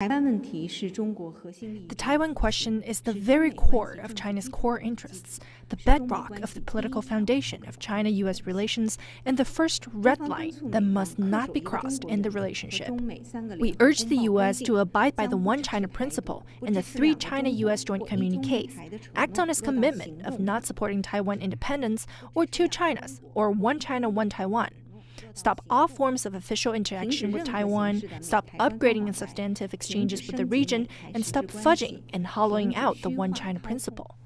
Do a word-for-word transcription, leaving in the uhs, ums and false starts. The Taiwan question is the very core of China's core interests, the bedrock of the political foundation of China-U S relations, and the first red line that must not be crossed in the relationship. We urge the U S to abide by the One China principle and the three China-U S joint communiques, act on its commitment of not supporting Taiwan independence or two Chinas or one China, one Taiwan. Stop all forms of official interaction with Taiwan, stop upgrading and substantive exchanges with the region, and stop fudging and hollowing out the One China principle.